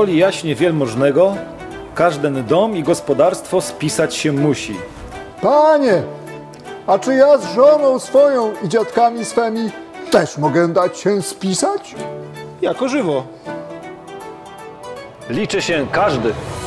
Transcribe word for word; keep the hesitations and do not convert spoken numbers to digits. woli jaśnie wielmożnego każden dom i gospodarstwo spisać się musi. Panie, a czy ja z żoną swoją i dziadkami swymi też mogę dać się spisać? Jako żywo. Liczy się każdy.